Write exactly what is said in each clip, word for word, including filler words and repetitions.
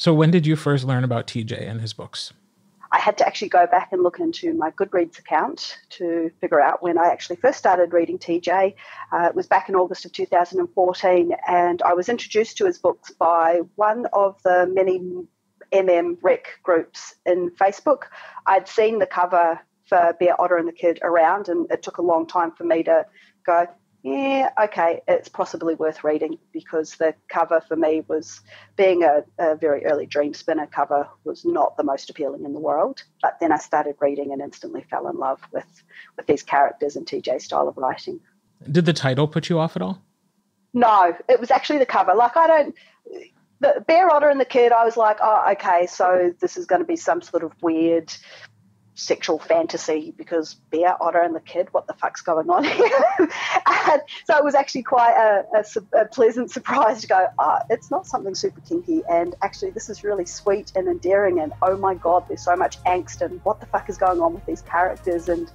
So when did you first learn about T J and his books? I had to actually go back and look into my Goodreads account to figure out when I actually first started reading T J. Uh, it was back in August of two thousand fourteen, and I was introduced to his books by one of the many M M rec groups in Facebook. I'd seen the cover for Bear Otter and the Kid around, and it took a long time for me to go, yeah, okay, it's possibly worth reading, because the cover for me was, being a, a very early Dreamspinner cover, was not the most appealing in the world. But then I started reading and instantly fell in love with, with these characters and T J's style of writing. Did the title put you off at all? No, it was actually the cover. Like, I don't... The Bear Otter and the Kid, I was like, oh, okay, so this is going to be some sort of weird sexual fantasy, because Bear Otter and the Kid, what the fuck's going on here? And so it was actually quite a, a, a pleasant surprise to go, oh, it's not something super kinky, and actually this is really sweet and endearing, and oh my god, there's so much angst, and what the fuck is going on with these characters? And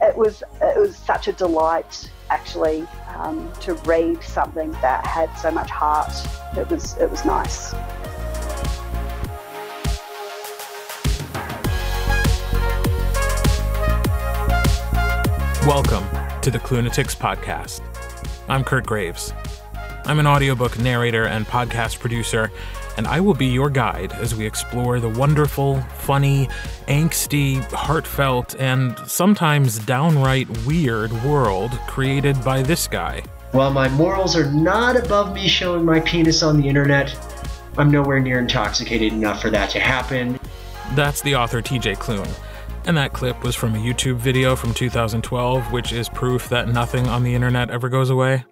it was it was such a delight actually um, to read something that had so much heart. It was it was nice. Welcome to the Klunatics podcast. I'm Kirt Graves. I'm an audiobook narrator and podcast producer, and I will be your guide as we explore the wonderful, funny, angsty, heartfelt, and sometimes downright weird world created by this guy. While my morals are not above me showing my penis on the internet, I'm nowhere near intoxicated enough for that to happen. That's the author T J Klune. And that clip was from a YouTube video from two thousand twelve, which is proof that nothing on the internet ever goes away.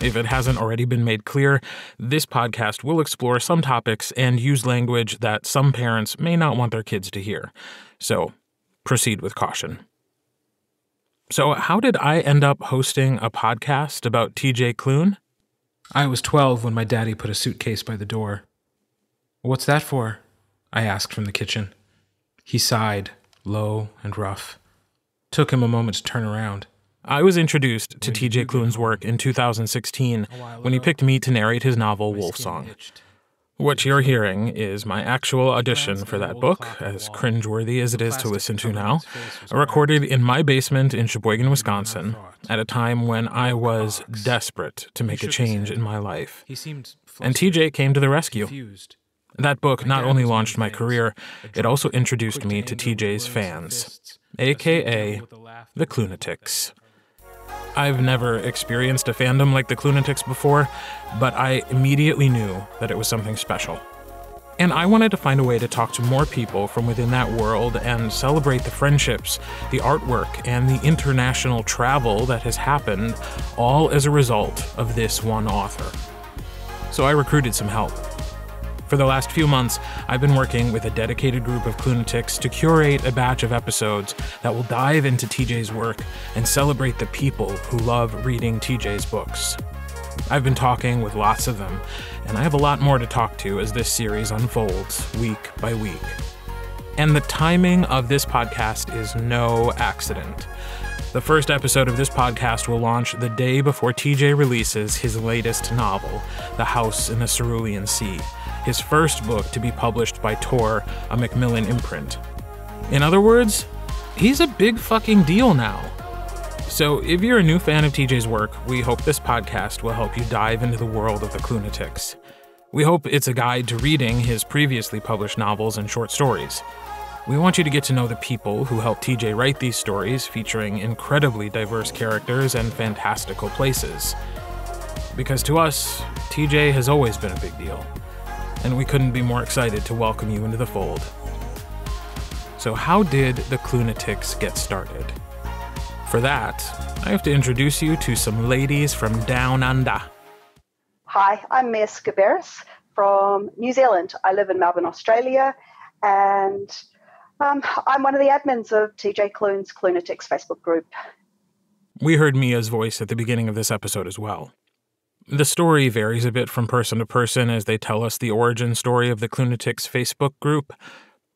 If it hasn't already been made clear, this podcast will explore some topics and use language that some parents may not want their kids to hear. So, proceed with caution. So, how did I end up hosting a podcast about T J Klune? I was twelve when my daddy put a suitcase by the door. "What's that for?" I asked from the kitchen. He sighed, low and rough. Took him a moment to turn around. I was introduced to T J Klune's work in two thousand sixteen when he picked me to narrate his novel Wolf Song. What you're hearing is my actual audition for that book, as cringeworthy as it is to listen to now, recorded in my basement in Sheboygan, Wisconsin, at a time when I was desperate to make a change in my life. And T J came to the rescue. That book not only launched my career, it also introduced me to T J's fans, a k a the Klunatics. I've never experienced a fandom like the Klunatics before, but I immediately knew that it was something special. And I wanted to find a way to talk to more people from within that world and celebrate the friendships, the artwork, and the international travel that has happened, all as a result of this one author. So I recruited some help. For the last few months, I've been working with a dedicated group of Klunatics to curate a batch of episodes that will dive into T J's work and celebrate the people who love reading T J's books. I've been talking with lots of them, and I have a lot more to talk to as this series unfolds week by week. And the timing of this podcast is no accident. The first episode of this podcast will launch the day before T J releases his latest novel, The House in the Cerulean Sea, his first book to be published by Tor, a Macmillan imprint. In other words, he's a big fucking deal now. So if you're a new fan of T J's work, we hope this podcast will help you dive into the world of the Klunatics. We hope it's a guide to reading his previously published novels and short stories. We want you to get to know the people who helped T J write these stories, featuring incredibly diverse characters and fantastical places. Because to us, T J has always been a big deal, and we couldn't be more excited to welcome you into the fold. So how did the Klunatics get started? For that, I have to introduce you to some ladies from Down Under. Hi, I'm Mia Sciberras from New Zealand. I live in Melbourne, Australia, and Um, I'm one of the admins of T J Klune's Klunatics Facebook group. We heard Mia's voice at the beginning of this episode as well. The story varies a bit from person to person as they tell us the origin story of the Klunatics Facebook group,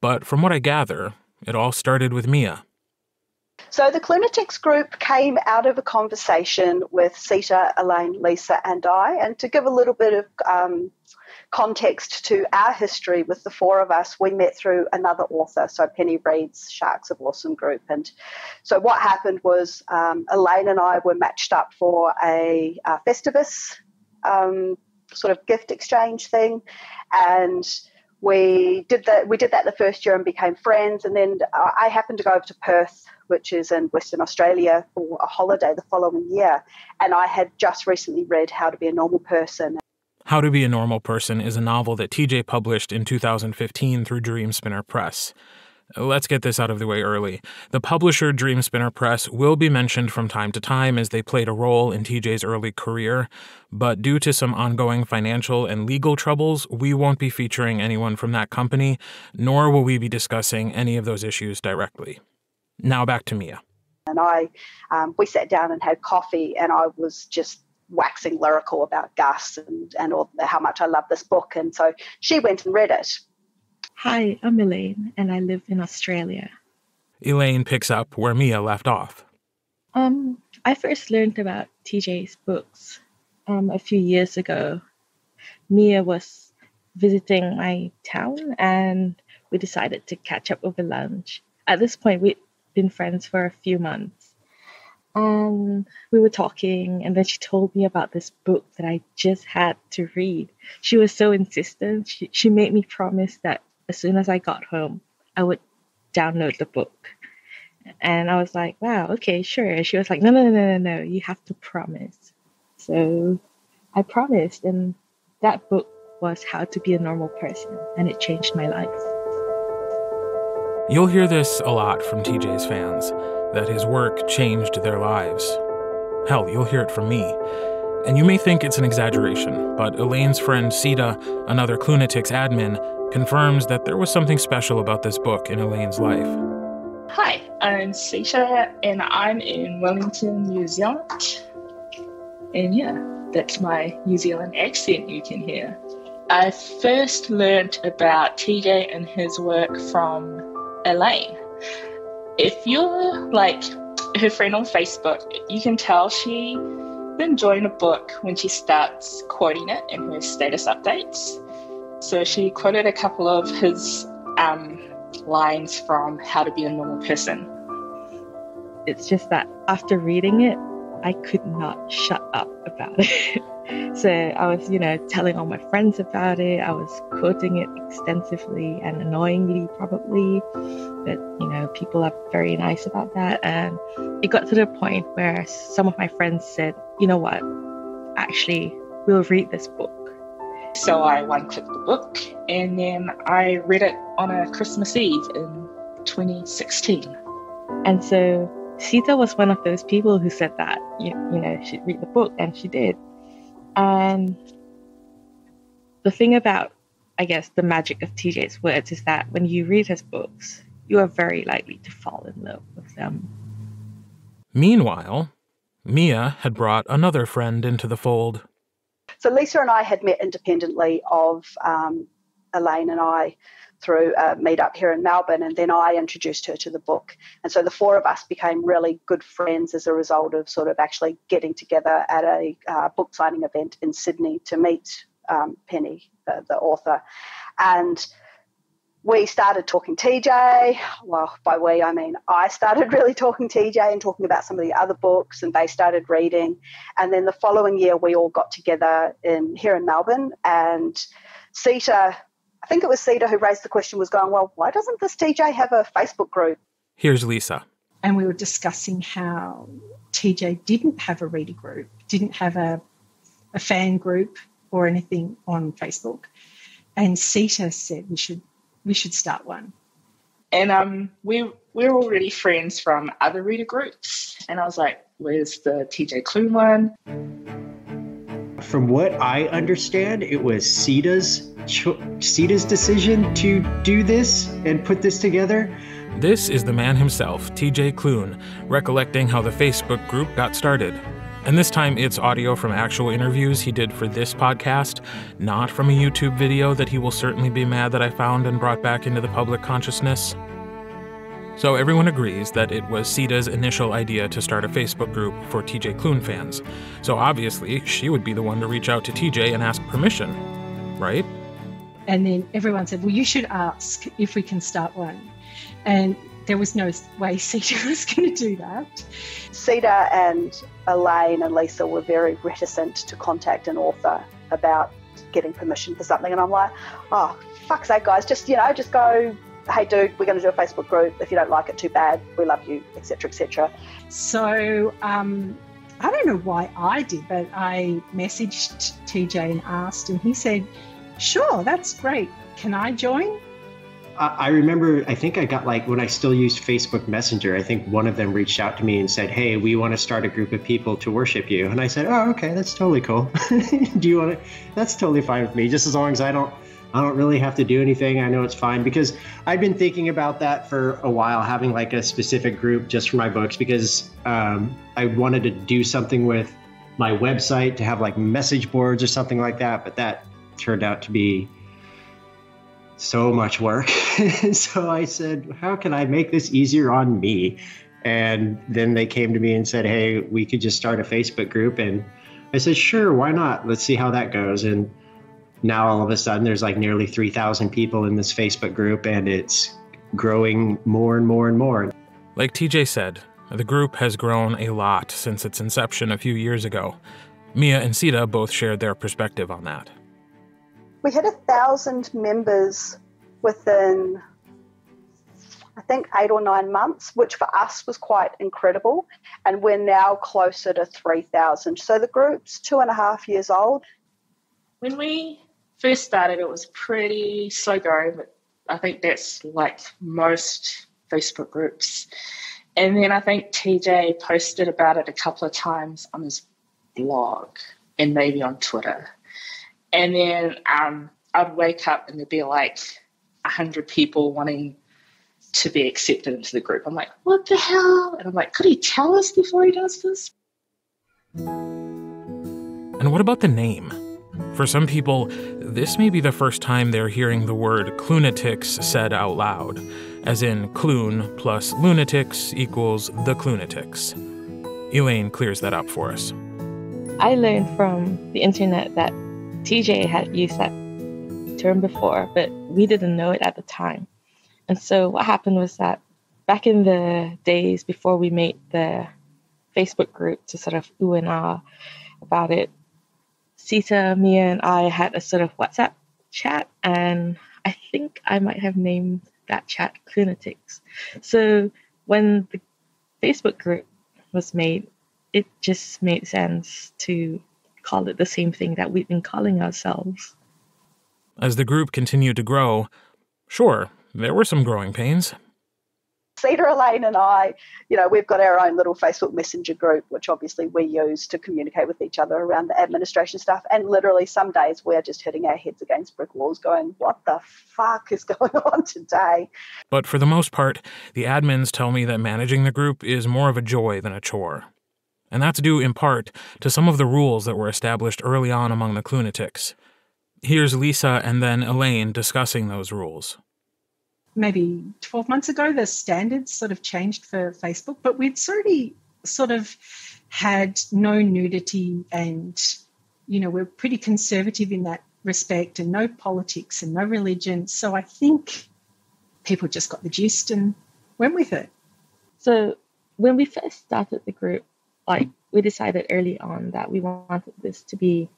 but from what I gather, it all started with Mia. So the Klunatics group came out of a conversation with Sita, Elaine, Lisa, and I, and to give a little bit of um, context to our history with the four of us, we met through another author, so Penny Reid's Sharks of Awesome group. And so what happened was um, Elaine and I were matched up for a, a Festivus um, sort of gift exchange thing, and we did that. We did that the first year and became friends, and then I happened to go over to Perth, which is in Western Australia, for a holiday the following year, and I had just recently read How to Be a Normal Person. How to Be a Normal Person is a novel that T J published in two thousand fifteen through Dreamspinner Press. Let's get this out of the way early. The publisher Dreamspinner Press will be mentioned from time to time as they played a role in T J's early career, but due to some ongoing financial and legal troubles, we won't be featuring anyone from that company, nor will we be discussing any of those issues directly. Now back to Mia. And I, um, we sat down and had coffee, and I was just waxing lyrical about Gus and, and all, how much I love this book. And so she went and read it. Hi, I'm Elaine, and I live in Australia. Elaine picks up where Mia left off. Um, I first learned about T J's books um, a few years ago. Mia was visiting my town, and we decided to catch up over lunch. At this point, we'd been friends for a few months. Um, we were talking, and then she told me about this book that I just had to read. She was so insistent. She, she made me promise that as soon as I got home, I would download the book. And I was like, wow, okay, sure. And she was like, no, no, no, no, no, no, you have to promise. So I promised, and that book was How to Be a Normal Person, and it changed my life. You'll hear this a lot from T J's fans, that his work changed their lives. Hell, you'll hear it from me. And you may think it's an exaggeration, but Elaine's friend Sita, another Klunatics admin, confirms that there was something special about this book in Elaine's life. Hi, I'm Sita, and I'm in Wellington, New Zealand. And yeah, that's my New Zealand accent you can hear. I first learned about T J and his work from Elaine. If you're like her friend on Facebook, you can tell she's been enjoying a book when she starts quoting it in her status updates. So she quoted a couple of his um, lines from How to Be a Normal Person. It's just that after reading it, I could not shut up about it. So I was, you know, telling all my friends about it. I was quoting it extensively and annoyingly probably. But, you know, people are very nice about that. And it got to the point where some of my friends said, you know what, actually, we'll read this book. So I one-clicked the book, and then I read it on a Christmas Eve in twenty sixteen. And so Sita was one of those people who said that, you, you know, she'd read the book, and she did. And the thing about, I guess, the magic of T J's words is that when you read his books, you are very likely to fall in love with them. Meanwhile, Mia had brought another friend into the fold. So Lisa and I had met independently of um, Elaine and I through a meet-up here in Melbourne, and then I introduced her to the book. And so the four of us became really good friends as a result of sort of actually getting together at a uh, book signing event in Sydney to meet um, Penny, the, the author. And we started talking T J. Well, by we, I mean I started really talking T J and talking about some of the other books, and they started reading. And then the following year, we all got together in here in Melbourne, and Sita, I think it was Sita who raised the question, was going, well, why doesn't this T J have a Facebook group? Here's Lisa. And we were discussing how T J didn't have a reader group, didn't have a, a fan group or anything on Facebook. And Sita said we should we should start one. And um, we, we were already friends from other reader groups. And I was like, where's the T J Klune one? From what I understand, it was Sita's Sita's decision to do this and put this together. This is the man himself, T J Klune, recollecting how the Facebook group got started. And this time it's audio from actual interviews he did for this podcast, not from a YouTube video that he will certainly be mad that I found and brought back into the public consciousness. So everyone agrees that it was Sita's initial idea to start a Facebook group for T J Klune fans. So obviously she would be the one to reach out to T J and ask permission, right? And then everyone said, well, you should ask if we can start one. And there was no way Sita was going to do that. Sita and Elaine and Lisa were very reticent to contact an author about getting permission for something. And I'm like, oh, fuck's sake, guys, just, you know, just go, hey, dude, we're going to do a Facebook group. If you don't like it, too bad. We love you, et cetera, et cetera. So um, I don't know why I did, but I messaged T J and asked, and he said, sure, that's great. Can I join? I remember, I think I got like, when I still used Facebook Messenger, I think one of them reached out to me and said, hey, we want to start a group of people to worship you. And I said, oh, okay, that's totally cool. Do you want to, that's totally fine with me. Just as long as I don't, I don't really have to do anything. I know it's fine, because I've been thinking about that for a while, having like a specific group just for my books, because um, I wanted to do something with my website to have like message boards or something like that. But that turned out to be so much work. So I said, how can I make this easier on me? And then they came to me and said, hey, we could just start a Facebook group. And I said, sure, why not? Let's see how that goes. And now all of a sudden there's like nearly three thousand people in this Facebook group, and it's growing more and more and more. Like T J said, the group has grown a lot since its inception a few years ago. Mia and Sita both shared their perspective on that. We had a thousand members within, I think, eight or nine months, which for us was quite incredible. And we're now closer to three thousand. So the group's two and a half years old. When we first started, it was pretty slow going, but I think that's like most Facebook groups. And then I think T J posted about it a couple of times on his blog and maybe on Twitter. And then um, I'd wake up and there'd be like a hundred people wanting to be accepted into the group. I'm like, what the hell? And I'm like, could he tell us before he does this? And what about the name? For some people, this may be the first time they're hearing the word Klunatics said out loud, as in Klune plus lunatics equals the Klunatics. Elaine clears that up for us. I learned from the internet that T J had used that term before, but we didn't know it at the time. And so what happened was that back in the days before we made the Facebook group to sort of ooh and ah about it, Sita, Mia, and I had a sort of WhatsApp chat, and I think I might have named that chat Klunatics. So when the Facebook group was made, it just made sense to call it the same thing that we've been calling ourselves. As the group continued to grow, sure, there were some growing pains. Sita, Elaine and I, you know, we've got our own little Facebook Messenger group, which obviously we use to communicate with each other around the administration stuff. And literally some days we're just hitting our heads against brick walls going, what the fuck is going on today? But for the most part, the admins tell me that managing the group is more of a joy than a chore. And that's due in part to some of the rules that were established early on among the Klunatics. Here's Lisa and then Elaine discussing those rules. Maybe twelve months ago, the standards sort of changed for Facebook, but we'd already sort of had no nudity and, you know, we're pretty conservative in that respect, and no politics and no religion. So I think people just got the gist and went with it. So when we first started the group, like, we decided early on that we wanted this to be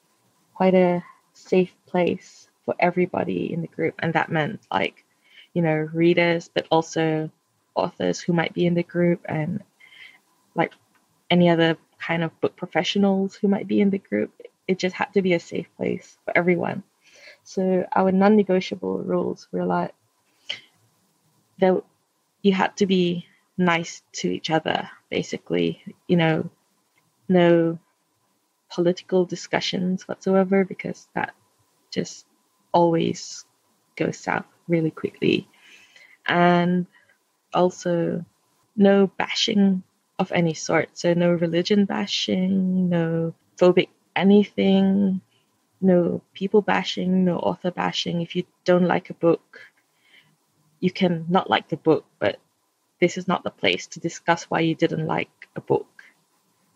quite a safe place for everybody in the group. And that meant, like, you know, readers, but also authors who might be in the group, and, like, any other kind of book professionals who might be in the group. It just had to be a safe place for everyone. So our non-negotiable rules were, like, that you had to be nice to each other, basically, you know, no political discussions whatsoever, because that just always goes south really quickly. And also no bashing of any sort. So no religion bashing, no phobic anything, no people bashing, no author bashing. If you don't like a book, you can not like the book, but this is not the place to discuss why you didn't like a book,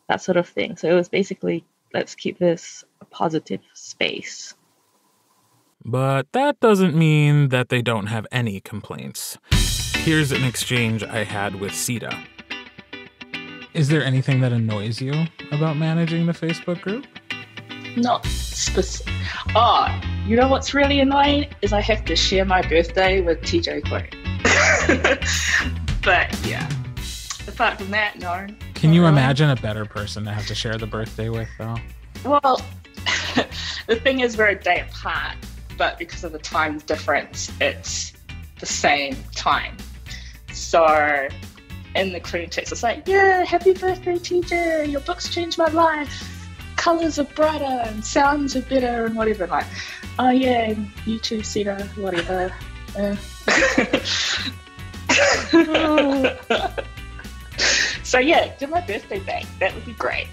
that sort of thing. So it was basically, let's keep this a positive space. But that doesn't mean that they don't have any complaints. Here's an exchange I had with Sita. Is there anything that annoys you about managing the Facebook group? Not specific. Oh, you know what's really annoying? Is I have to share my birthday with T J Klune. But yeah, apart from that, no. Can you imagine a better person to have to share the birthday with, though? Well, the thing is we're a day apart, but because of the time difference, it's the same time. So in the Klunatics, it's like, yeah, happy birthday, T J. Your books changed my life. Colours are brighter and sounds are better and whatever. Like, oh yeah, you too, Sita, whatever. Uh. So yeah, do my birthday back. That would be great.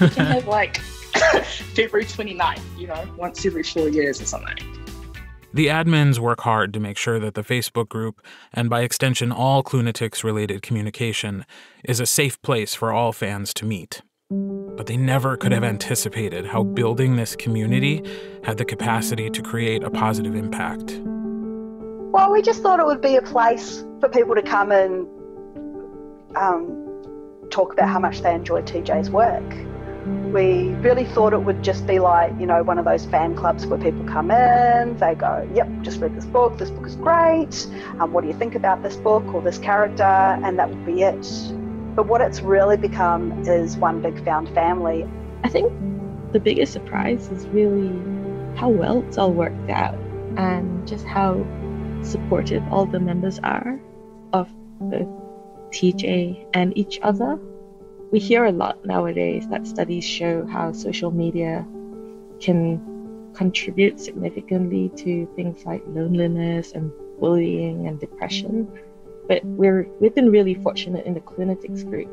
You can have like February twenty-ninth, you know, once every four years or something. The admins work hard to make sure that the Facebook group, and by extension all Klunatics-related communication, is a safe place for all fans to meet. But they never could have anticipated how building this community had the capacity to create a positive impact. Well, we just thought it would be a place for people to come and um, talk about how much they enjoy T J's work. We really thought it would just be like, you know, one of those fan clubs where people come in, they go, yep, just read this book, this book is great, um, what do you think about this book or this character, and that would be it. But what it's really become is one big found family. I think the biggest surprise is really how well it's all worked out and just how supportive all the members are of both T J and each other. We hear a lot nowadays that studies show how social media can contribute significantly to things like loneliness and bullying and depression. But we're, we've been really fortunate in the Klunatics group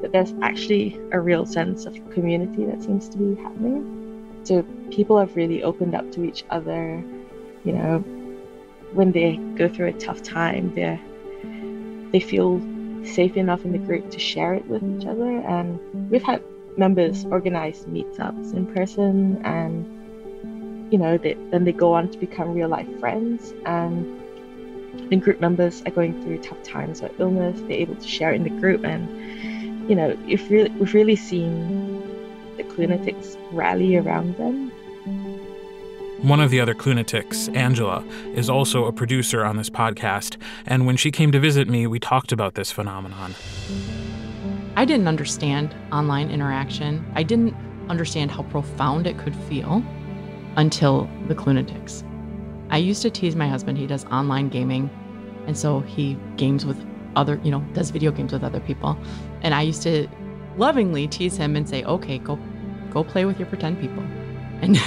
that there's actually a real sense of community that seems to be happening. So people have really opened up to each other. You know, when they go through a tough time, they they feel safe enough in the group to share it with each other. And we've had members organize meetups in person, and you know, they, then they go on to become real life friends. And when group members are going through tough times or illness, they're able to share in the group. And, you know, if really, we've really seen the Klunatics rally around them. One of the other Klunatics, Angela, is also a producer on this podcast. And when she came to visit me, we talked about this phenomenon. I didn't understand online interaction. I didn't understand how profound it could feel until the Klunatics. I used to tease my husband. He does online gaming, and so he games with other, you know, does video games with other people. And I used to lovingly tease him and say, okay, go go play with your pretend people. And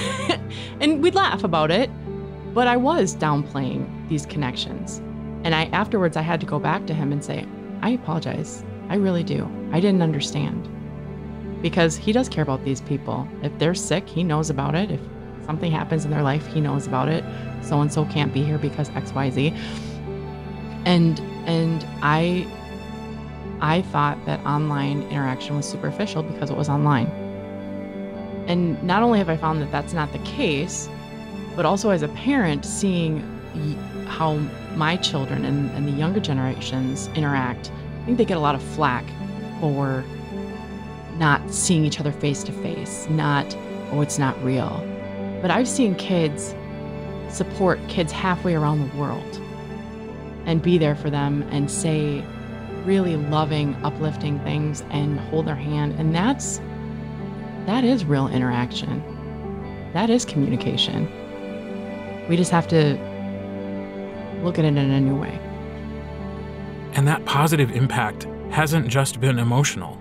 and we'd laugh about it, but I was downplaying these connections. And I afterwards, I had to go back to him and say, I apologize. I really do. I didn't understand. Because he does care about these people. If they're sick, he knows about it. If something happens in their life, he knows about it. So-and-so can't be here because X Y Z. And and I I thought that online interaction was superficial because it was online. And not only have I found that that's not the case, but also as a parent, seeing how my children and, and the younger generations interact, I think they get a lot of flack for not seeing each other face-to-face, not, oh, it's not real. But I've seen kids support kids halfway around the world and be there for them and say really loving, uplifting things and hold their hand. And that's, that is real interaction. That is communication. We just have to look at it in a new way. And that positive impact hasn't just been emotional.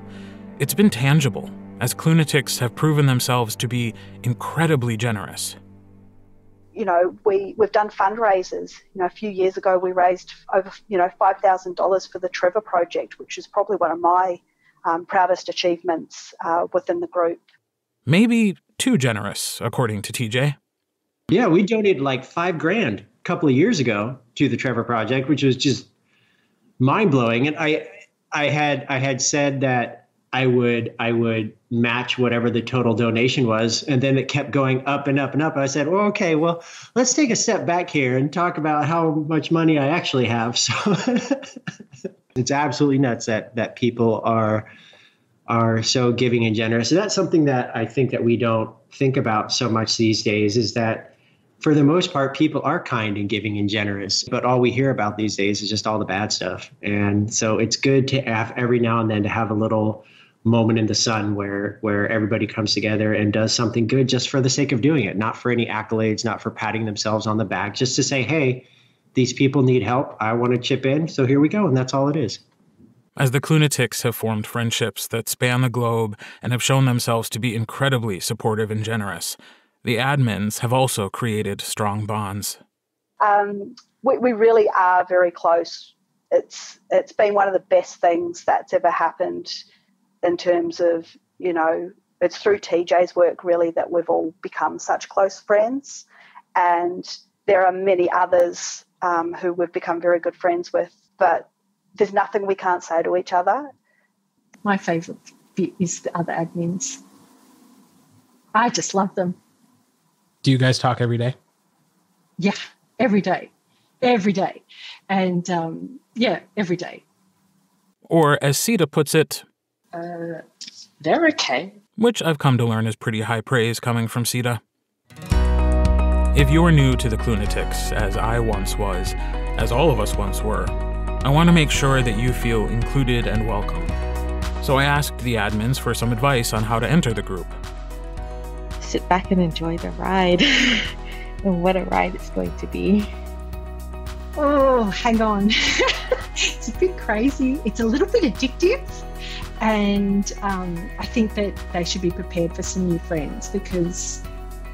It's been tangible, as Klunatics have proven themselves to be incredibly generous. You know, we, we've done fundraisers. You know, a few years ago we raised over, you know, five thousand dollars for the Trevor Project, which is probably one of my um, proudest achievements uh, within the group. Maybe too generous, according to T J. Yeah, we donated like five grand a couple of years ago to the Trevor Project, which was just mind-blowing. And I, I had, I had said that I would I would match whatever the total donation was, and then it kept going up and up and up. I said, well, okay, well, let's take a step back here and talk about how much money I actually have. So it's absolutely nuts that that people are are so giving and generous. And that's something that I think that we don't think about so much these days, is that for the most part, people are kind and giving and generous, but all we hear about these days is just all the bad stuff. And so it's good to have every now and then to have a little moment in the sun where where everybody comes together and does something good just for the sake of doing it, not for any accolades, not for patting themselves on the back, just to say, hey, these people need help. I want to chip in. So here we go. And that's all it is. As the Klunatics have formed friendships that span the globe and have shown themselves to be incredibly supportive and generous, the admins have also created strong bonds. Um, we, we really are very close. It's it's been one of the best things that's ever happened in terms of, you know, it's through T J's work really that we've all become such close friends. And there are many others um, who we've become very good friends with, but there's nothing we can't say to each other. My favourite bit is the other admins. I just love them. Do you guys talk every day? Yeah, every day. Every day. And, um, yeah, every day. Or, as Sita puts it, uh, they're okay. Which I've come to learn is pretty high praise coming from Sita. If you're new to the Klunatics, as I once was, as all of us once were, I want to make sure that you feel included and welcome. So I asked the admins for some advice on how to enter the group. Sit back and enjoy the ride. And what a ride it's going to be. Oh, hang on. It's a bit crazy. It's a little bit addictive. And um, I think that they should be prepared for some new friends, because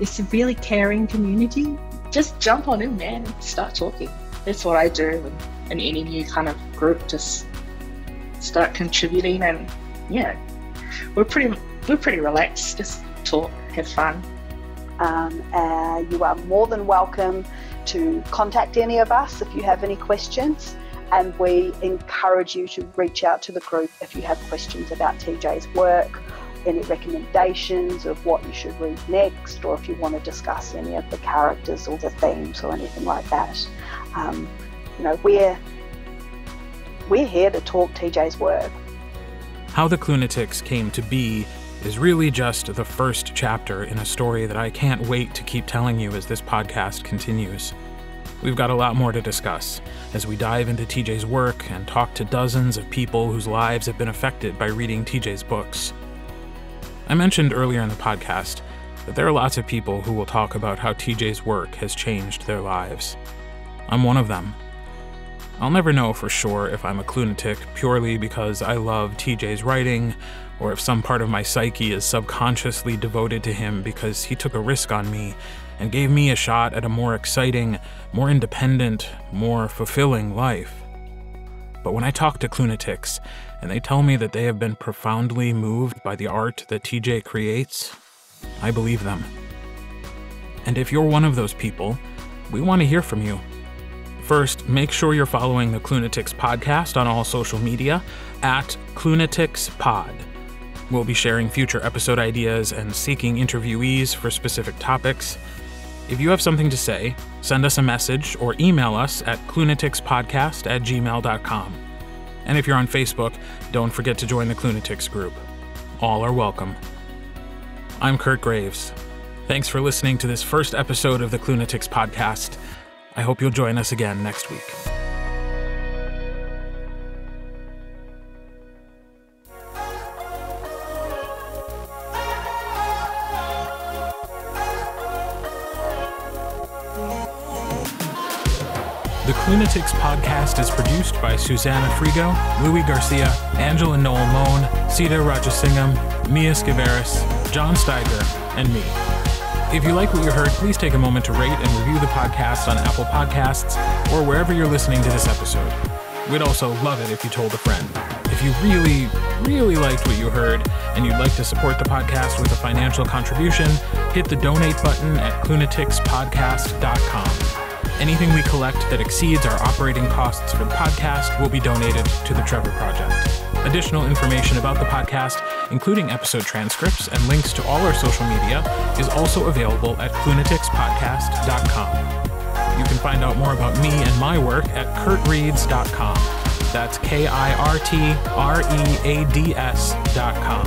it's a really caring community. Just jump on in, man, and start talking. That's what I do. In any new kind of group, just start contributing, and yeah, we're pretty we're pretty relaxed. Just talk, have fun. Um, uh, you are more than welcome to contact any of us if you have any questions, and we encourage you to reach out to the group if you have questions about T J's work, any recommendations of what you should read next, or if you want to discuss any of the characters or the themes or anything like that. Um, You know, we're, we're here to talk T J's work. How the Klunatics came to be is really just the first chapter in a story that I can't wait to keep telling you as this podcast continues. We've got a lot more to discuss as we dive into T J's work and talk to dozens of people whose lives have been affected by reading T J's books. I mentioned earlier in the podcast that there are lots of people who will talk about how T J's work has changed their lives. I'm one of them. I'll never know for sure if I'm a Klunatic purely because I love T J's writing, or if some part of my psyche is subconsciously devoted to him because he took a risk on me and gave me a shot at a more exciting, more independent, more fulfilling life. But when I talk to Klunatics and they tell me that they have been profoundly moved by the art that T J creates, I believe them. And if you're one of those people, we want to hear from you. First, make sure you're following the Klunatics podcast on all social media at KlunaticPod. We'll be sharing future episode ideas and seeking interviewees for specific topics. If you have something to say, send us a message or email us at KlunaticPodcast at gmail dot com. And if you're on Facebook, don't forget to join the Klunatics group. All are welcome. I'm Kirt Graves. Thanks for listening to this first episode of the Klunatics podcast. I hope you'll join us again next week. The Klunatics podcast is produced by Susanna Frigo, Louis Garcia, Angela Noll Mohn, Sita Rajasingham, Mia Sciberras, John Steiger, and me. If you like what you heard, please take a moment to rate and review the podcast on Apple Podcasts or wherever you're listening to this episode. We'd also love it if you told a friend. If you really, really liked what you heard and you'd like to support the podcast with a financial contribution, hit the donate button at Klunaticspodcast dot com. Anything we collect that exceeds our operating costs for the podcast will be donated to the Trevor Project. Additional information about the podcast, including episode transcripts and links to all our social media, is also available at klunatics podcast dot com. You can find out more about me and my work at kirt reads dot com. That's K I R T R E A D S dot com.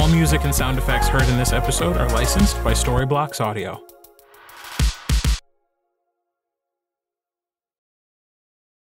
All music and sound effects heard in this episode are licensed by Storyblocks Audio.